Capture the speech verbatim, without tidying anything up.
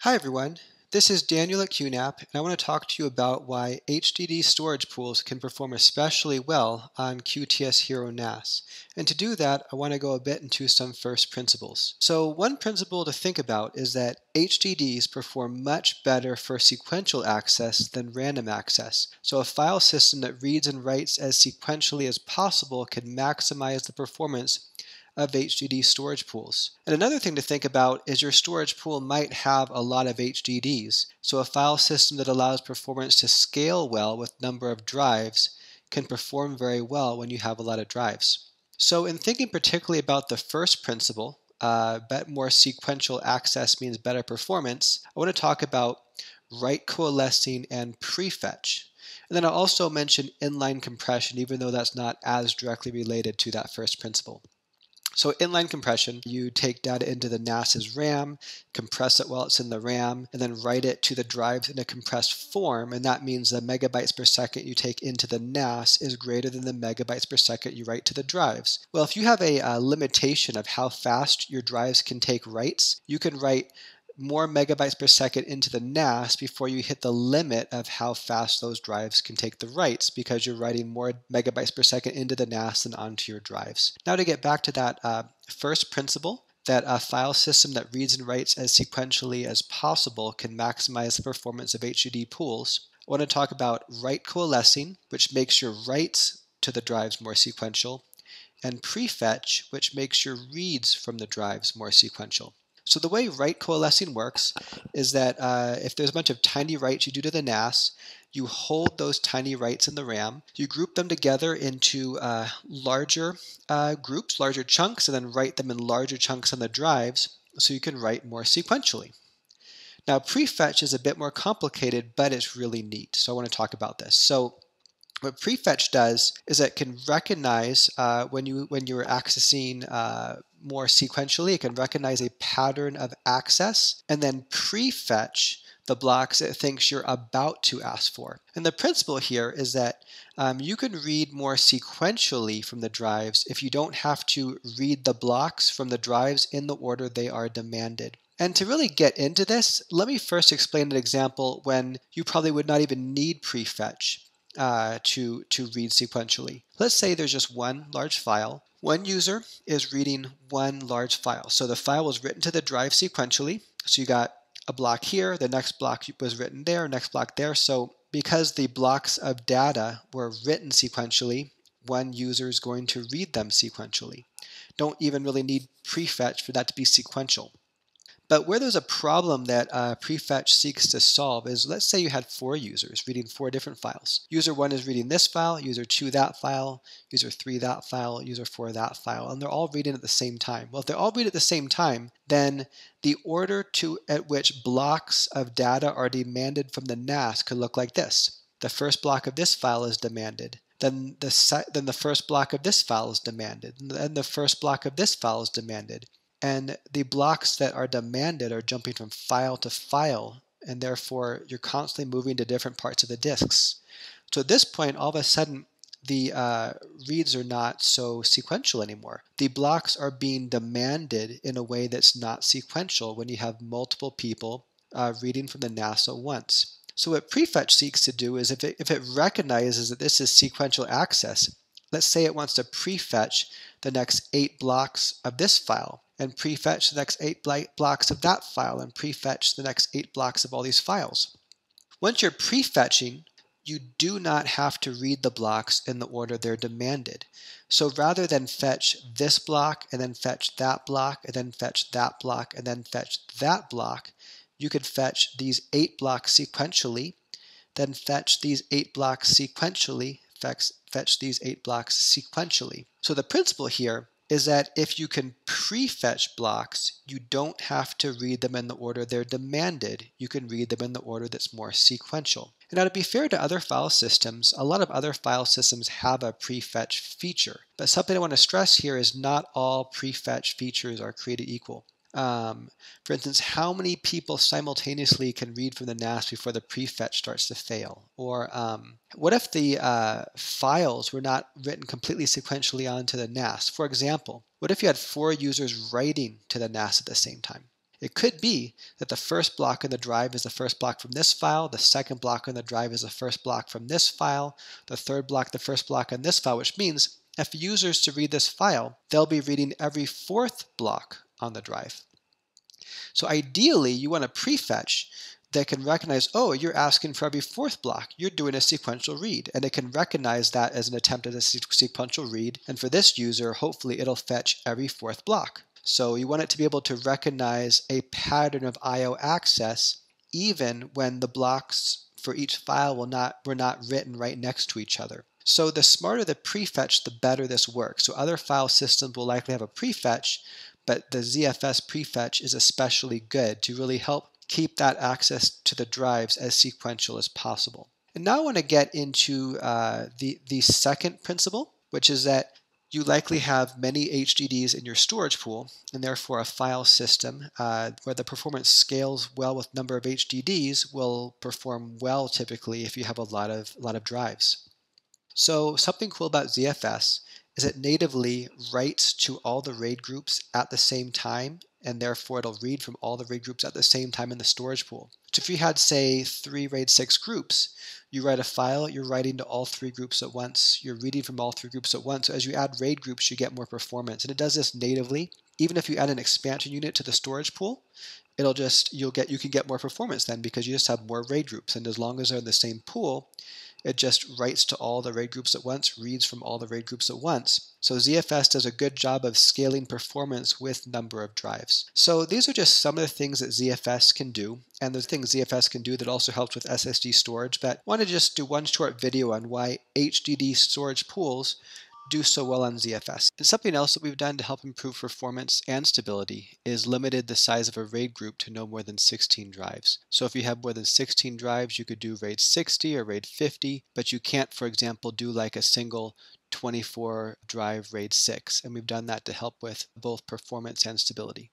Hi everyone, this is Daniel at QNAP, and I want to talk to you about why H D D storage pools can perform especially well on Q T S Hero N A S. And to do that, I want to go a bit into some first principles. So one principle to think about is that H D Ds perform much better for sequential access than random access. So a file system that reads and writes as sequentially as possible can maximize the performance of H D D storage pools. And another thing to think about is your storage pool might have a lot of H D Ds, so a file system that allows performance to scale well with number of drives can perform very well when you have a lot of drives. So in thinking particularly about the first principle, uh, but more sequential access means better performance, I want to talk about write coalescing and prefetch. And then I'll also mention inline compression, even though that's not as directly related to that first principle. So inline compression, you take data into the NAS's RAM, compress it while it's in the RAM, and then write it to the drives in a compressed form, and that means the megabytes per second you take into the N A S is greater than the megabytes per second you write to the drives. Well, if you have a uh, limitation of how fast your drives can take writes, you can write more megabytes per second into the N A S before you hit the limit of how fast those drives can take the writes, because you're writing more megabytes per second into the N A S than onto your drives. Now to get back to that uh, first principle, that a file system that reads and writes as sequentially as possible can maximize the performance of H D D pools, I want to talk about write coalescing, which makes your writes to the drives more sequential, and prefetch, which makes your reads from the drives more sequential. So the way write coalescing works is that uh, if there's a bunch of tiny writes you do to the N A S, you hold those tiny writes in the RAM, you group them together into uh, larger uh, groups, larger chunks, and then write them in larger chunks on the drives so you can write more sequentially. Now prefetch is a bit more complicated, but it's really neat, so I want to talk about this. So what prefetch does is it can recognize uh, when you when you're accessing uh, more sequentially, it can recognize a pattern of access and then prefetch the blocks it thinks you're about to ask for. And the principle here is that um, you can read more sequentially from the drives if you don't have to read the blocks from the drives in the order they are demanded. And to really get into this, let me first explain an example when you probably would not even need prefetch. Uh, to, to read sequentially. Let's say there's just one large file. One user is reading one large file. So the file was written to the drive sequentially. So you got a block here, the next block was written there, next block there. So because the blocks of data were written sequentially, one user is going to read them sequentially. Don't even really need prefetch for that to be sequential. But where there's a problem that uh, prefetch seeks to solve is, let's say you had four users reading four different files. User one is reading this file, user two that file, user three that file, user four that file, and they're all reading at the same time. Well, if they all read at the same time, then the order to at which blocks of data are demanded from the N A S could look like this. The first block of this file is demanded. Then the, then the first block of this file is demanded. And then the first block of this file is demanded. And the blocks that are demanded are jumping from file to file, and therefore you're constantly moving to different parts of the disks. So at this point, all of a sudden, the uh, reads are not so sequential anymore. The blocks are being demanded in a way that's not sequential when you have multiple people uh, reading from the N A S at once. So what prefetch seeks to do is if it, if it recognizes that this is sequential access, let's say it wants to prefetch the next eight blocks of this file, and prefetch the next eight blocks of that file, and prefetch the next eight blocks of all these files. Once you're prefetching, you do not have to read the blocks in the order they're demanded. So rather than fetch this block, and then fetch that block, and then fetch that block, and then fetch that block, you could fetch these eight blocks sequentially, then fetch these eight blocks sequentially, fetch, fetch these eight blocks sequentially. So the principle here is that if you can prefetch blocks, you don't have to read them in the order they're demanded. You can read them in the order that's more sequential. And now, to be fair to other file systems, a lot of other file systems have a prefetch feature. But something I want to stress here is not all prefetch features are created equal. Um, for instance, how many people simultaneously can read from the N A S before the prefetch starts to fail? Or um, what if the uh, files were not written completely sequentially onto the N A S? For example, what if you had four users writing to the N A S at the same time? It could be that the first block in the drive is the first block from this file, the second block in the drive is the first block from this file, the third block the first block in this file, which means if users to read this file, they'll be reading every fourth block on the drive. So ideally, you want a prefetch that can recognize, oh, you're asking for every fourth block. You're doing a sequential read, and it can recognize that as an attempt at a sequential read. And for this user, hopefully it'll fetch every fourth block. So you want it to be able to recognize a pattern of I O access, even when the blocks for each file will not, were not written right next to each other. So the smarter the prefetch, the better this works. So other file systems will likely have a prefetch, but the Z F S prefetch is especially good to really help keep that access to the drives as sequential as possible. And now I want to get into uh, the, the second principle, which is that you likely have many H D Ds in your storage pool, and therefore a file system uh, where the performance scales well with number of H D Ds will perform well typically if you have a lot of, a lot of drives. So something cool about Z F S is it natively writes to all the RAID groups at the same time, and therefore it'll read from all the RAID groups at the same time in the storage pool. So if you had, say, three RAID six groups, you write a file, you're writing to all three groups at once, you're reading from all three groups at once. So as you add RAID groups, you get more performance. And it does this natively. Even if you add an expansion unit to the storage pool, it'll just, you'll get, you can get more performance then because you just have more RAID groups. And as long as they're in the same pool, it just writes to all the RAID groups at once, reads from all the RAID groups at once. So Z F S does a good job of scaling performance with number of drives. So these are just some of the things that Z F S can do, and there's things Z F S can do that also helps with S S D storage, but I want to just do one short video on why H D D storage pools do so well on Z F S. And something else that we've done to help improve performance and stability is limited the size of a RAID group to no more than sixteen drives. So if you have more than sixteen drives, you could do RAID sixty or RAID fifty, but you can't, for example, do like a single twenty-four drive RAID six. And we've done that to help with both performance and stability.